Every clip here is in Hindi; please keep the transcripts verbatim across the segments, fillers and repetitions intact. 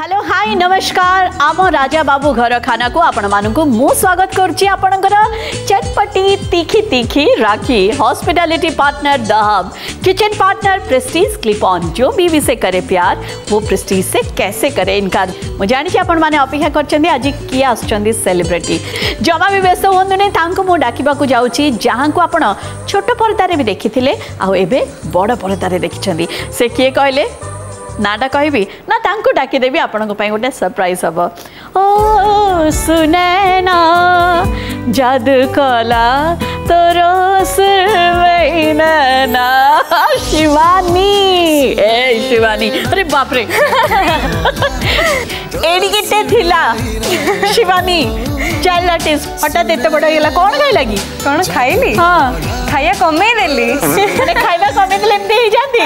हेलो हाय नमस्कार आमो राजा बाबू घर खाना को आपण मानकू मु स्वागत करछि आपणकर चटपटी तीखी तीखी राखी हॉस्पिटैलिटी पार्टनर दहब kitchen partner Prestige clip on जो भी विषय करे प्यार वो प्रेस्टीज से कैसे करे इनकार मु जानि छी आपण माने अपेक्षा करछन आज की आछन सेलिब्रिटी जमा भी व्यस्त होने तांको मु डाकिबा को जाउ छी जहां को आपण छोटो पर्दा रे भी देखिथिले आ एबे बड़ पर्दा रे देखिछन से के कहले नाटा कहबी ना तांको डाकी देबी आपनको पई गोटे सरप्राइज हबो ओ सुनैना जादू कला तोरो सुनैना शिवानी ए शिवानी अरे बाप रे एडी केते थिला शिवानी चाइल्ड आर्टिस्ट हटात एते बड गेला कोन खाइ लागी कोन खाइली हां खाया कमे देली अरे खाइबा कमे देले एते ही जाती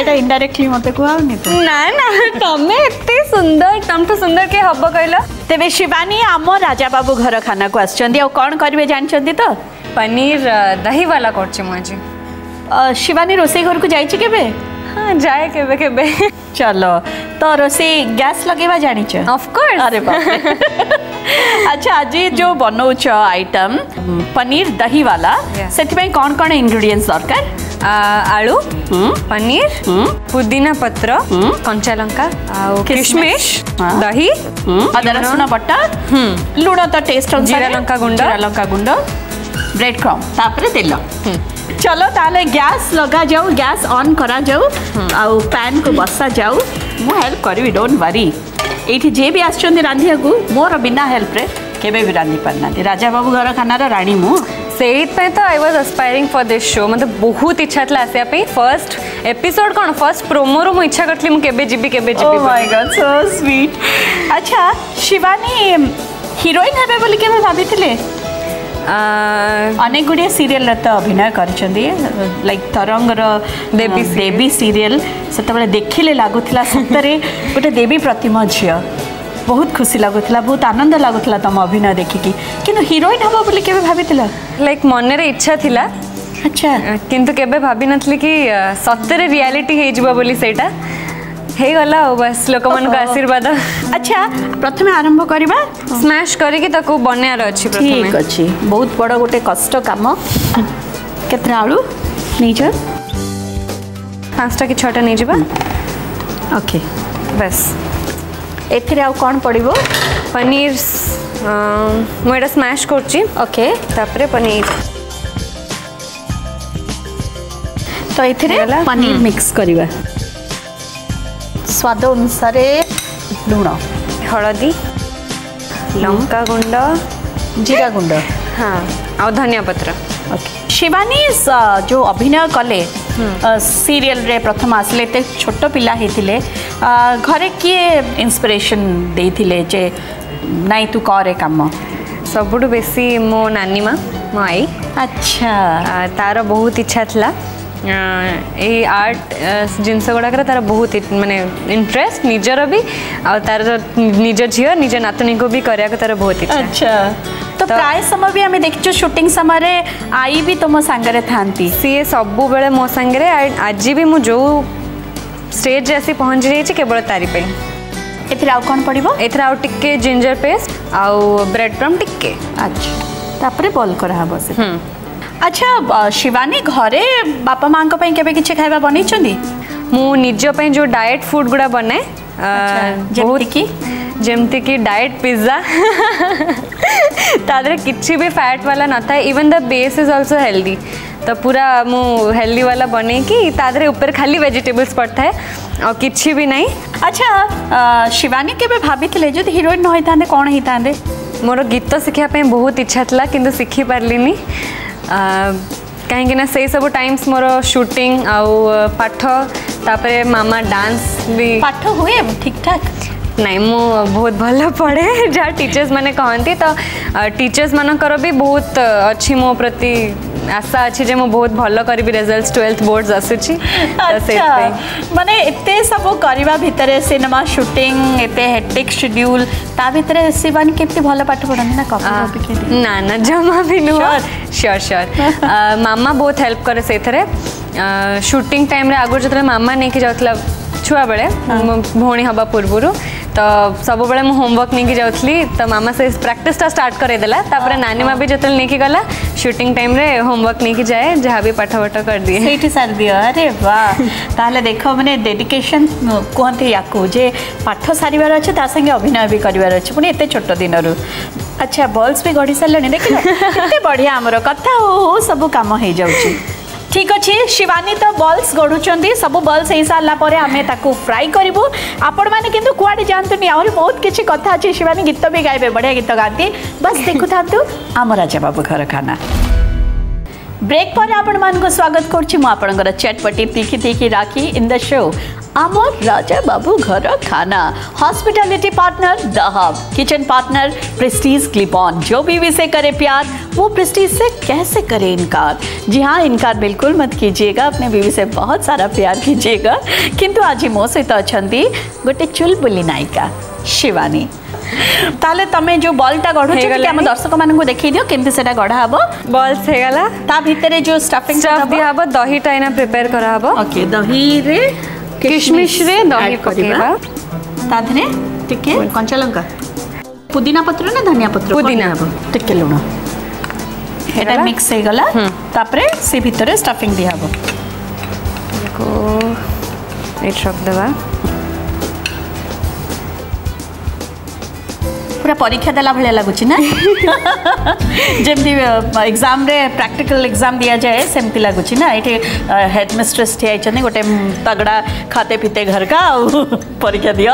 एटा इनडायरेक्टली मते को आउनी तो ना ना तमे एते सुंदर तम तो सुंदर के हब कहला तेबे शिवानी आमो राजा बाबू घर खाना को आछचंदी आ कोन करबे जानचंदी तो पनीर दही वाला करछी माजी शिवानी रोसई घर को जाईची केबे हां जाय केबे केबे चलो तो रोसई गैस लगेबा जानिछ ऑफ कोर्स अरे बाप अच्छा आज जो बनौछ आइटम पनीर दही वाला yeah. सेट में कौन कौन इंग्रेडिएंट्स दरकार आलू पनीर पुदीना पत्र कंचा लंका और किशमिश दही अदरक लहसुन बटा लूण तो टेस्ट अनुसार जीरा लंका गुंड जीरा लंका गुंड ब्रेड क्रम तापर तेल चलो ताले गैस लगा जाऊ गैस ऑन करा जाऊ और पैन को बसा जाऊ मु हेल्प करू डोंट वरी एठी जे भी आछछन रांधिया को मोर बिना हेल्प रे केबे भी रांधी पन्ना राजा बाबू घर खाना रा रानी मु सेट पे तो I was aspiring for this show मतलब बहुत इच्छा थला आसे पे फर्स्ट एपिसोड कोन फर्स्ट प्रोमो रो मु इच्छा करथली मु केबे जिबी केबे जिबी oh my god so sweet अच्छा शिवानी हीरोइन हबे बोली के मैं भाबी थले अनेक गुड़िया सीरियल रत अभिनय करछंदी लाइक तरंग रो देवी देवी सीरियल सतबले देखिले लागुथला सतरे गोटे देवी प्रतिमा झियो बहुत खुशी लागुथला बहुत आनंद लागुथला तम अभिनय देखि कि किंतु हीरोइन हबो बोली केबे भाबितला लाइक मन रे इच्छा थिला अच्छा किंतु केबे भाबि नथली कि सतरे रियलिटी हे जबो बोली सेटा हे गला बस लोकमन का आशीर्वाद अच्छा प्रथम आरंभ करबा स्मैश करी कि तको बन्या र अछि प्रथम ठीक अछि बहुत बड़ गोटे कष्ट काम केतरा आलू नै छ पाँचटा कि छटा नै जेबा ओके बस एथिरे आ कोन पड़िबो पनीर मोडा स्मैश करछि ओके तापरे पनीर तो एथिरे पनीर मिक्स करबा स्वाद अनुसार लूण हलदी लंका गुंड जीरा गुंड हाँ और धनिया पत्र ओके शिवानी जो अभिनय कले सीरियल रे प्रथम आसले ते छोटो पिला हेतिले घरे किए इंस्पिरेशन देथिले जे नाइ तू करे काम सबुडु बेसी मो नानी माँ मो आई अच्छा तार बहुत इच्छा थला ए आर्ट जिनस गुड़ाकर तार बहुत माने इंटरेस्ट निजर भी और तार निज झील निज नातनी को भी कराया तार बहुत इच्छा अच्छा तो प्राय समय भी आम देखिचो शूटिंग समय रे आई भी तुम सांगरे थांती सी सब बेले मो सांगरे आज भी मु जो स्टेज आसी पहुंच जाई छी केवल तारी पे एथरा आउ कोन पड़िबो एथरा आउ टिके जिंजर पेस्ट आउ ब्रेड क्रम टिके अच्छा तापरे बॉल करा हबो से अच्छा शिवानी घरे बापा माँ को पई केबे किछ खाइबा बनै छंदी मु निजो पई जो डाइट फूड गुडा बने बहुत की जेमते की डाइट पिज्जा तादर किछ भी फैट वाला न था even the base is also healthy तो पूरा मु हेल्दी वाला बने की तादर ऊपर खाली वेजिटेबल्स पड़ता है और किछ भी नहीं अच्छा शिवानी केबे भाबी थले जदी हीरोइन न होइतांदे कोन होइतांदे मोर गीत सिखिया पई बहुत इच्छा थला किंतु सिखि परलिनी कहीं से सब टाइम्स मोर शूटिंग आउ पाठ तापरे मामा डांस भी पाठ हुए ठीक ठाक नहीं मु बहुत भल पढ़े जहाँ टीचर्स मैंने कहती तो टीचर्स मानकर भी बहुत अच्छी मो प्रति आशा अच्छी जे मु बहुत भल कर रिजल्ट ट्वेल्थ बोर्ड आसूची माने एते सब करवा भितर सिनेमा शूटिंग एते हेक्टिक शेड्यूल ता भितर शिवानी केते भल पाठ पढ़न ना कॉपी ना ना जमा भी नु श्योर श्योर मामा बहुत हेल्प करे सेथरे शूटिंग टाइम रे आगो जतरे मामा नेकी जातला छुआ बेले भोणी हबा पूर्वरु तो सब बेले मु होमवर्क नहीं जाऊली तो मामा से प्रैक्टिस स्टार्ट करईदेला नानी माँ भी जो नहीं गला शूटिंग टाइम रे होमवर्क नहीं जाए जहाँ भी पाठ पाठ कर दिए सही सार दि अरे वाह देख मैंने डेडिकेशन कहते या पाठ सारे अच्छे तांगे अभिनय भी करार अच्छे पुणी एत छोट दिन अच्छा बल्स भी गढ़ी सारे देख बढ़िया आमर कथा हो सब कम हो जाऊँगी ठीक अच्छे शिवानी तो बल्स गढ़ुंट सब बल्स हो सारापर आम फ्राई करूँ आपण मैंने कितु कड़े जातुनि आहरी बहुत किसी कथा अच्छे शिवानी गीत भी गाइबे बढ़िया गीत गाती बस देखु था आम राजा बाबू घर खाना ब्रेक पर आपण मान स्वागत कर चटपटी तीखी तीखी राखी इन द शो आमा राजा बाबू घर खाना हॉस्पिटैलिटी पार्टनर दहाब kitchen partner Prestige clip on जो भी विषय करे प्यार वो प्रेस्टीज से कैसे करे इनकार। जी हाँ इनकार बिल्कुल मत कीजिएगा अपने बीवी से बहुत सारा प्यार कीजिएगा किंतु आज मो सहित अच्छा गोटे चुलबुली नायिका शिवानी ताले तमे जो बॉलटा गढ़ो छके हम दर्शक मानन को देखि दियो केमते सेटा गढ़ा हबो बॉल्स हे गला ता भितरे जो स्टफिंग सब दिया हबो दही टाइना प्रिपेयर करा हबो ओके दही रे किशमिश रे दही पकेबा ताधने टिके कंचा लंका पुदीना पत्र ना धनिया पत्र पुदीना हबो टिके लूण एटा मिक्स हे गला तापरे से भितरे स्टफिंग दिया हबो को एट शब्द देबा पूरा परीक्षा देला भाया लगुच ना जमी एग्जाम रे प्रैक्टिकल एग्जाम दि जाए सेमती लगुच ना ये हेड मिस्ट्रेस ठिया गोटे तगड़ा खाते पीते घर का परीक्षा दियो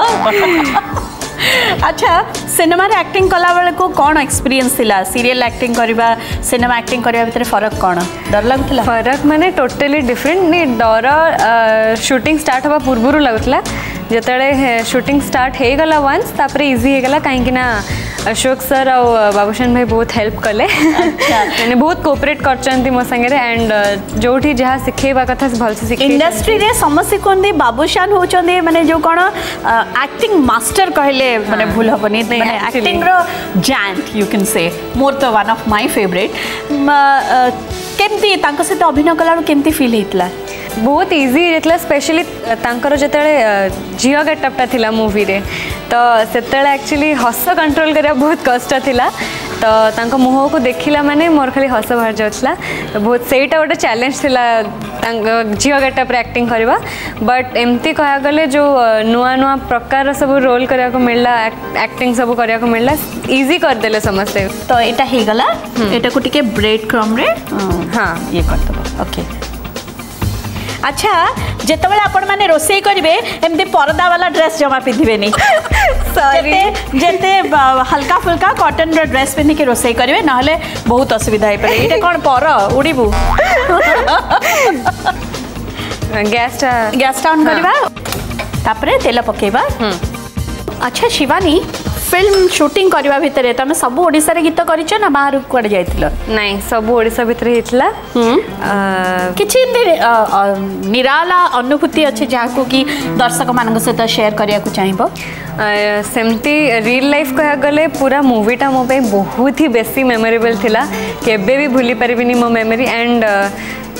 अच्छा सिनेमा रे एक्टिंग कला बेल को कौन एक्सपीरियंस थिला सीरियल एक्टिंग करबा सिनेमा एक्टिंग करबा भीतर फरक कौन डर लगुला फरक माने टोटली डिफरेंट ने डर शूटिंग स्टार्ट हवा पूर्व लगुला जिते शूटिंग स्टार्ट हो गला वन्स तापर इजी हो गला कहीं ना अशोक सर और बाबूशन भाई बहुत हेल्प कले मैंने बहुत कोऑपरेट करचंती मो संगे रे एंड जो जहाँ सिखेबा कथा भल से सिखे इंडस्ट्री रे समस्ते कहते बाबूशान होचंदे माने जो कोन एक्टिंग मास्टर कहले माने भूल होबनी माने एक्टिंग रो जैंट यू कैन से मोर तो वन ऑफ माय फेवरेट केमती तांको सहित अभिनय कलारो केमती फील हेतला बहुत इजी रहतला स्पेशली तांकर जते जियो गेटअप टा थिला मूवी रे तो सेतले एक्चुअली हस कंट्रोल कर बहुत कष्ट थिला तो तांको मुह को देखिला माने मोर खाली हस बाहर जाउछला तो बहुत सेटा गोटे चैलेंज थिला जियो गेटअप रे एक्टिंग करबा बट एमती कहया गले जो नुआ नुआ प्रकार सब रोल करिया को मिलला एक्टिंग सब करिया को मिलला इजी कर देले समस्ते तो एटा हे गला एटा को टिके ब्रेड क्रम रे हां ये कर दबो ओके अच्छा जिते बड़े आपण मैंने रोसई करेंगे एमती परदा वाला ड्रेस जमा पिंधे सॉरी जते हल्का फुल्का कॉटन ड्रेस पिंधिक रोसई करेंगे ना बहुत असुविधा हो पाए ये कौन पर उड़बू गैस गैस ऑन करवा तेल पकेबा अच्छा शिवानी फिल्म शूटिंग करवा भितर तुम सब ओडिसा रे गीत करिछ ना बाहर कुआडे जाइथिलो नाही सब ओडिसा भितर हेतला किछि निराला अनुभूति अछि जाको की दर्शक मानन सहित शेयर करिया को चाहिबो सेमती रियल लाइफ कह गले पूरा मूवीटा मो पे बहुत ही बेसी मेमोरेबल थिला केबे भी भूली परबिनी मो मेमोरी एंड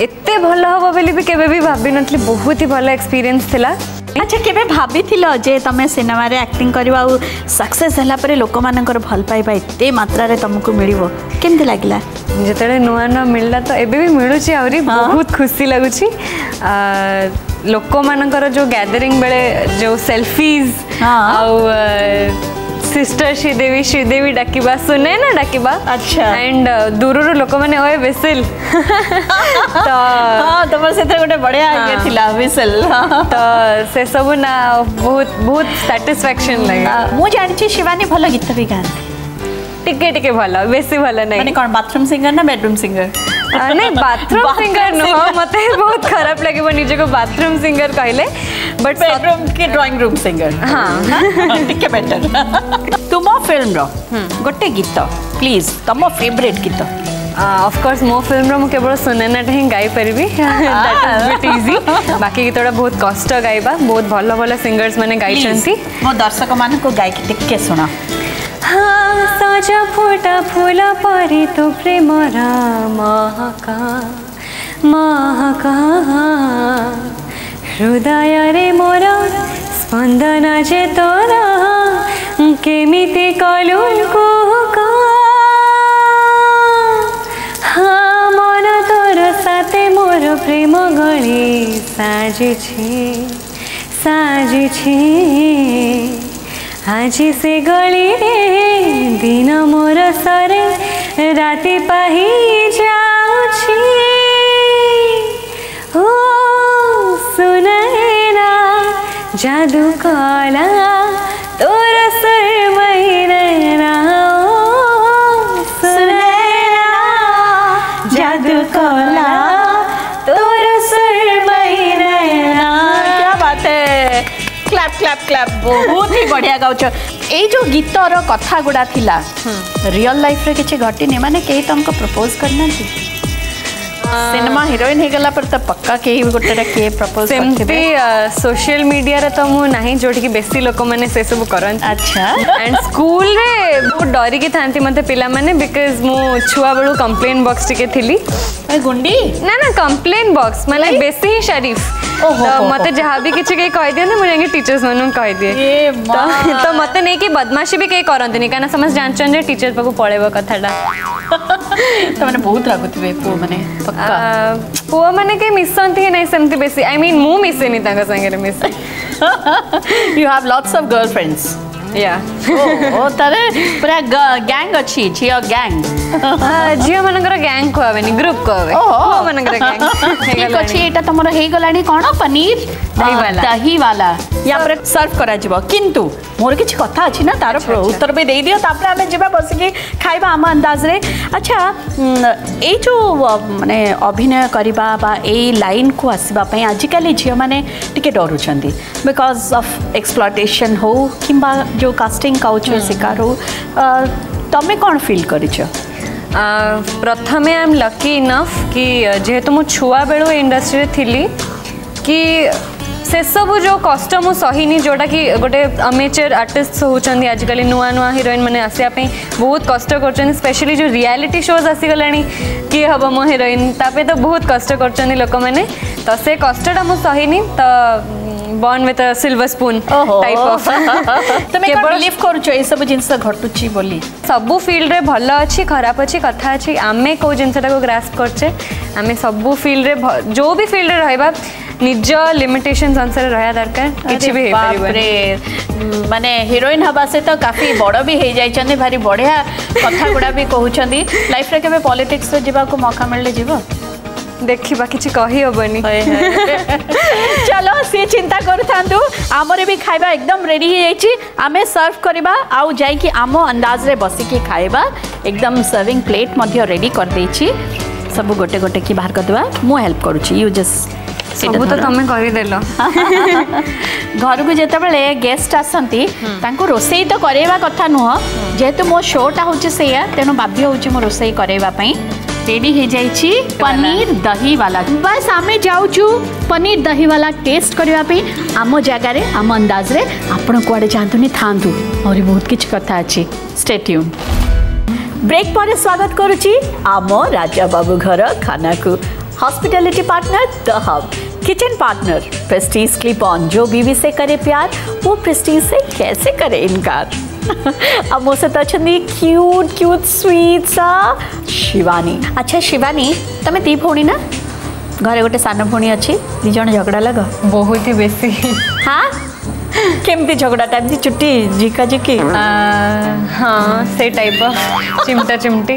एते भलो होबो बेली भी केबे भी भाबि नथली बहुत ही भलो एक्सपीरियंस थिला अच्छा केबे भाबी थिलो जे तमे सिनेमा रे एक्टिंग करबा उ सक्सेस हला परे लोक मानकर भल पाइबा एते मात्रा रे तुमको मिलिबो केमते लागला जेतेले नुआ नुआ मिलला तो एबे भी मिलुची आउरी बहुत खुशी लागुची लोक मानकर जो गैदरिंग बेले जो सेल्फीज आ सिस्टर श्रीदेवी श्रीदेवी डाकिबा सुने ना डाकिबा अच्छा एंड दूरर लोक माने ओए विसिल तो हां तमर सेते गोटे बढ़िया ये थिला विसिल तो से सब ना बहुत बहुत सैटिस्फैक्शन लागा मु जानछि शिवानी भलो गीत भी गाती टिके टिके भलो बेसी भलो नहीं माने कोन बाथरूम सिंगर ना बेडरूम सिंगर नहीं बाथरूम सिंगर नो मते बहुत खराब लागबो निजे को बाथरूम सिंगर कहले बट बेडरूम के ड्राइंग रूम सिंगर हाँ टिके बेटर तुम फिल्म रो गोटे गीत प्लीज तुम फेवरेट गीत ऑफ कोर्स मो फिल्म रो केवल सुनना टा ही गाई पारि दैट इज इजी बाकी गीतटा बहुत कष्ट गाइबा बहुत भल भल सिंगर्स माने गाइछंती मो दर्शक मान को गाई के टिके सुना हाँ साजा फुटा फूला परी तू प्रेम राम महाका महाका हृदय रे मोरा स्पंदना जे तोरा কেমিতে কলঙ্ক হা মন তোর সাথে মোর প্রেম গলি সাজেছে সাজেছে আজি সে গলি রে দিন মোর সরে রাতে পাহি যাওছি ও সুনাইনা জাদু কলা তোর সর মাইনা সুনাইনা জাদু কলা তোর সর মাইনা क्या बात है क्लैप क्लैप क्लैप बहुत ही बढ़िया गाउछ ए जो गीतर कथा गुडा थिला रियल लाइफ रे किछे घटिने माने केही तुमको प्रपोज करना थी सिनेमा हीरोइन हे गला पर त पक्का केही गोटेटा के प्रपोज करथेबे सोशल मीडिया रे त मु नाही जोटी के बेसी लोक माने से सब करन अच्छा एंड स्कूल रे बहुत डरी के थांती मते पिला माने बिकॉज़ मु छुआ बळु कंप्लेन बॉक्स टिके थिली ए गुंडी ना ना कंप्लेन बॉक्स माने बेसी शरीफ मते जहाँ भी किसी कहीं कह दिए ना मुझे टीचर्स मन कह दिए तो मत नहीं कि बदमाशी भी कहीं करते कहीं समझ जानते टीचर पाक पड़े कथाटा तो मैंने बहुत लगुत पु मैंने पु मैंने कहीं मिसती ना सेमती बेसी आई मीन मु मिसेनी सागर मिसे you have lots of girlfriends या ओ तारे पूरा गैंग अच्छी झिया गैंग झिया मनकर गैंग कहबेनी ग्रुप कहबे ओ मनकर गैंग ठीक अछि एटा तमरो हे गलानी कोन पनीर दहीवाला दहीवाला या पर सर्व करा जिवो किंतु मोर किछ कथा अछि ना तारो उत्तर बे देई दियो तापर हमें जेबा बसकी खाइबा हम अंदाज रे अच्छा ए जो माने अभिनय करबा बा ए लाइन को आसीबा पई आजिकल झिया माने टिके डरु छंदी बिकॉज़ ऑफ एक्सप्लॉयटेशन हो किबा जो कास्टिंग काउच शिकार हो तुम्हें कौन फील कर प्रथमे आई एम लकी इनफ कि जेहेतु मु छुआ बेलू इंडस्ट्री थिली कि से सब जो कष्ट मु सहीनी जोटा कि गोटे अमेचर आर्टिस्ट होउछन्दी आजिकल नुआ नुआ हीरोइन माने आसिया पे बहुत कष्ट करछन्दी स्पेशली जो रियलिटी शोज आसीगलानी कि हबो मो हीरोइन तापे तो बहुत कष्ट करछन्दी लोक मैंने तो से कष्टटा मु सहीनी तो born with a silver spoon oh type oh. of तमे believe करूछ ए सब जिंस घटुची बोली सबु फील्ड रे भलो अछि खराब अछि कथा अछि आमे को जिंसटा को ग्रास्प करछे आमे सबु फील्ड रे जो भी फील्ड रे रहबा निज लिमिटेशंस अनुसार रहया दरकार किछि भी हे परिबो माने हीरोइन हबा से तो काफी बड़ भी हे जाय छन भारी बढ़िया कथा गुडा भी कहू छन लाइफ रे केबे पॉलिटिक्स रे जेबा को मौका मिलले जेबो देखिबा किछि कहि होबनी चलो से चिंता करथांतु आमरे भी खाइबा एकदम रेडी हे जाईची आमे सर्व करबा आउ जाई कि आमो अंदाज रे बसी के खाइबा एकदम सर्विंग प्लेट मध्य रेडी कर देछि सब गोटे गोटे की बाहर कर देबा मु हेल्प करूची यू जस्ट सब तो तमे कहि देलो घर को जेते बेले गेस्ट आसंती तांको रोसेई तो करेबा कथा न हो जेतु मो शोटा होची सेया तेनु बाध्य होची मो रोसेई करेबा पई रेडी हो जाइए पनीर दहीवाला बस आमे जाऊँ पनीर दहीवाला टेस्ट करने आम जगार आम अंदाज रे आपण कड़े जातुनी था और बहुत किसी कथा अच्छी स्टे ट्यून ब्रेक पर स्वागत करुच्ची आम राजा बाबू घर खाना को हॉस्पिटैलिटी पार्टनर दहब kitchen partner Prestige clip on जो बीवी से करे प्यार वो प्रेस्टीज से कैसे करे इनकार अब मो सहित अच्छा क्यूट क्यूट स्वीट सा शिवानी अच्छा शिवानी तुम्हें दी भौणी ना घरे गोटे सान भौणी अच्छी दिज झगड़ा लग बहुत ही बेसी हाँ केमती झगड़ाटा एमती चुट्टी झिका झिकी हाँ से टाइप चिमटा चिमटी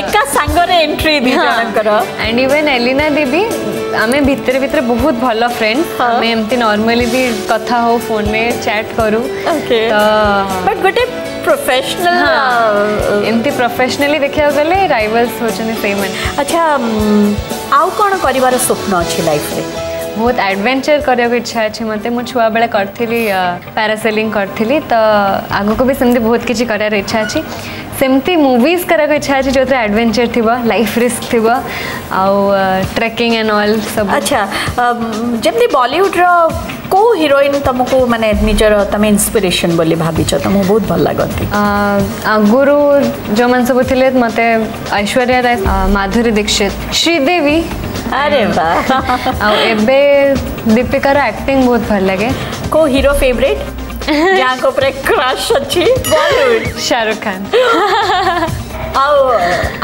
एका सांगरे एंट्री दी एंड इवन एलिना देवी आमे भितर भितर बहुत भल फ्रेंड आमे एमती नॉर्मली भी कथा हो फोन में चैट करू बट गोटे प्रोफेशनल एमती प्रोफेशनली देखा गले राइवल्स होचने सेम अच्छा आउ कोन करिवार स्वप्न अछि लाइफ रे बहुत एडवेंचर करने को इच्छा अच्छे मत मुझे छुआ बेले करी पैरासेलिंग करी तो आग को भी सेमती बहुत किसी कर इच्छा अच्छी सेमती मूवीज करा इच्छा है जो एडवेंचर थी लाइफ रिस्क थी ट्रेकिंग एंड ऑल सब। अच्छा जमी बॉलीवुड रो को हीरोइन तुमको माने निजर तुम इंस्पिरेशन बोली भाभी चो तुमको बहुत भल लगती आगुरु जो मन सब थे मत ऐश्वर्या राय माधुरी दीक्षित श्रीदेवी अरे वाह दीपिका रो एक्टिंग बहुत भल लगे। को हीरो फेवरेट को क्रश अच्छी बॉलीवुड शाहरुख खान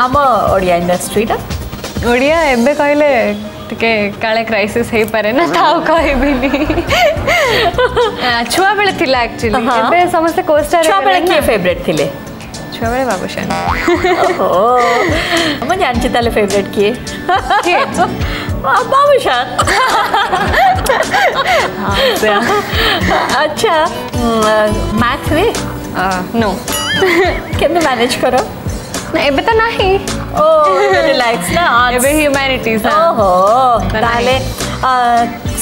आम ओडिया इंडस्ट्री ओडिया एबे कहले टिके काले क्राइसिस हो पारे ना ताऊ कहबिनी छुआ बेले थिला एक्चुअली एबे समस्त को स्टार छुआ बेले के फेवरेट थिले छुआ बेले बाबूशान ओहो मन जानची ताले फेवरेट किए के बाबूशान। अच्छा मैथ रे नो केमने मैनेज करो ना एबे तो नाही ओ रिलैक्स ना एबे ह्यूमैनिटीज ओहो ताले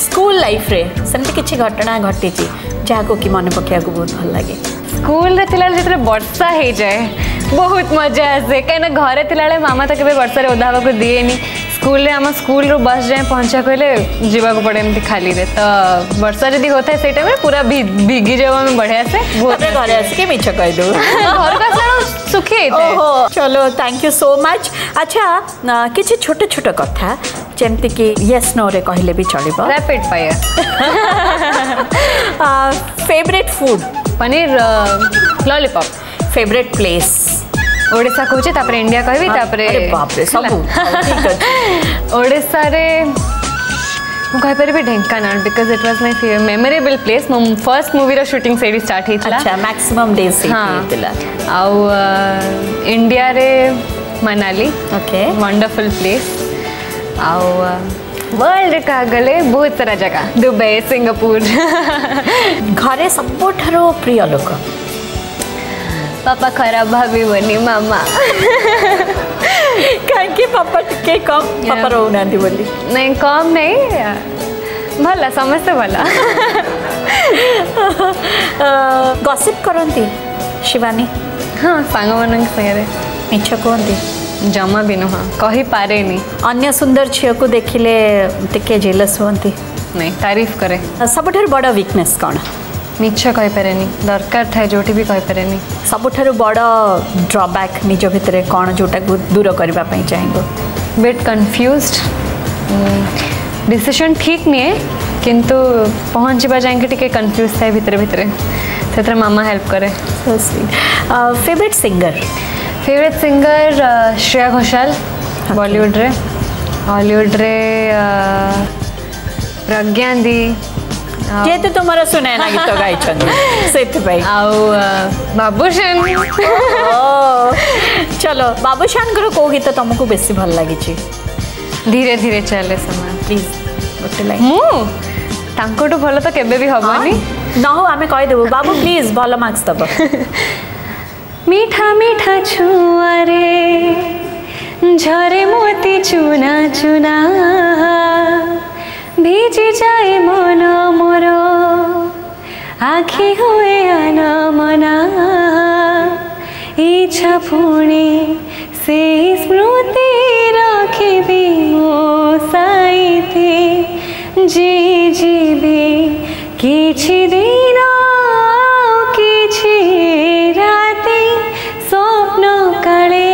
स्कूल लाइफ रे सेमते किछि घटना घटी छी जाको कि मन पखिया को बहुत भल लागे। स्कूल रे थिला जेतरे वर्षा हे जाए बहुत मजा आसे कने घरे थिलाले मामा त केबे वर्षा रे ओधावा को दिए नी स्कूल रे आम स्कूल रो बस जाए पहुंचा कहले जीवाक पड़े एमती खाली रे तो वर्षा जदि होता है से टाइम पूरा भीगी जाओ आम बढ़िया से घर आसिक मीछ कह दो घर का सुखी ओहो चलो थैंक यू सो मच। अच्छा कि छोट छोट कथा जमती कि यस नो रे कहले भी चलिबो rapid fire. Favourite food paneer lollipop. Favourite place Odisha कोचे तापरे इंडिया कहबी तापरे अरे बाप रे सब ठीक है ओडिशा रे मु कह परबे Dhenkanal because it was my memorable place मो फर्स्ट मूवी रो शूटिंग से स्टार्ट हेतला। अच्छा मैक्सिमम डेज से हेतला आउ इंडिया रे मनाली ओके वंडरफुल प्लेस आउ वर्ल्ड का गले बहुत सारा जगह दुबई सिंगापुर। घरे सब ठरो प्रिय लोक पापा खराब भाभी बनी मामा कहीं पापा टिके कम पापा रो ना बोली नहीं कम नहीं भला समझते भला गॉसिप करती शिवानी हाँ सांग मान सागर मीछ कहती जमा भी नुह कही पारे नी अन्य सुंदर झील को देखिले टिके जेलस होती नहीं तारीफ करे। सब बड़ वीकनेस कौन मीछ कही पारे नी दरकार था जोटी भी कही पारे नी सबुठारु बड़ ड्रॉबैक निज भितर कौन जोटा दूर करने चाहेंगे बेट कन्फ्यूज्ड डिसीजन ठीक निए किंतु पहुँचवा जाए कन्फ्यूज थाए भितर भितर से मामा हेल्प करे। Favourite singer favourite singer Shreya Ghoshal Bollywood रे हॉलीवुड रे प्रज्ञा दी ये तो तुम्हारा सुनैना गीत गाई सेठ भाई आओ बाबूशान। चलो बाबूशान गुरु को गीत तुमको बेसी भल लागी छी धीरे धीरे चले समय प्लीज गोटे लाइन मु तांको तो भलो तो केबे भी हबनी न हो आमे कहि देबो बाबू प्लीज भलो मार्क्स दब मीठा मीठा छुआ रे झरे मोती चुना चुना भीजी जाए मन मोर आखि हुए अनमना इच्छा पुणे से स्मृति रखिबी मो साइते जी जीवी किछि दिन किछि राते स्वप्न काले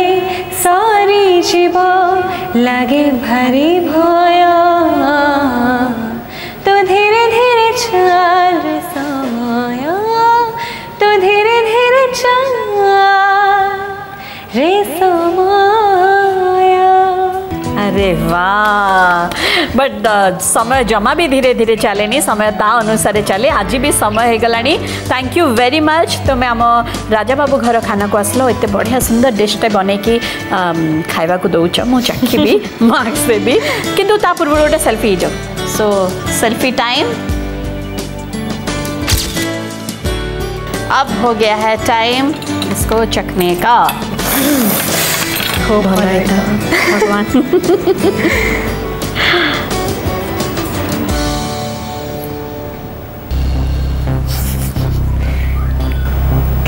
सरी जीव लागे भारी भय वाह बट समय जमा भी धीरे धीरे चले समय ता अनुसार चले आज भी समय हो गलानी। थैंक यू वेरी मच तुम्हें आम राजा बाबू घर खाना को आसल एत बढ़िया सुंदर डिश्टे बन कि खावा को दौच मु चाखी मार्क्स देवी किंतु ता पूर्व गोटे सेल्फी हो सो सेल्फी टाइम अब हो गया है टाइम इसको चखने का हो भगवान।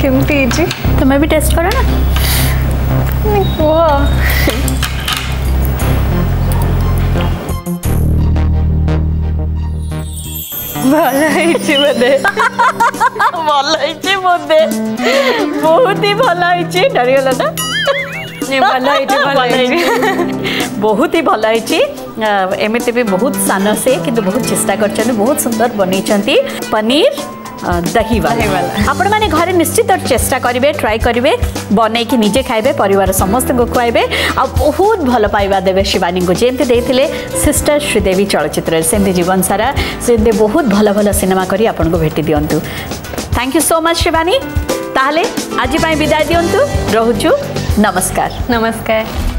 किमती जी तुम्हें भी टेस्ट करो ना ভালো হয়েছে বোধে, ভালো হয়েছে বোধে, বহুতই ভালো হয়েছে। ডরিগল না? ভালো হয়েছে, ভালো হয়েছে, বহুতই ভালো হয়েছে। এমনিতে বি বহুত সান সে কিন্তু বহুত চেষ্টা করছেন, বহুত সুন্দর বনাইছেন পনির दहीवाला। आपण माने घरे निश्चित चेष्टा करेंगे, ट्राई करेंगे, बनईकि निजे खाइबे, परिवार समस्त को खुआबे आ बहुत भल पाइबा देवे शिवानी को। जेमते देथिले सिस्टर श्रीदेवी चलचित्र सेमते जीवन सारा सेमते बहुत भल भल सिनेमा करी आपण को भेटी दियंतु। Thank you so much Shivani. ताहले आज पाई विदाय दियंतु। रहूचु। नमस्कार। नमस्कार।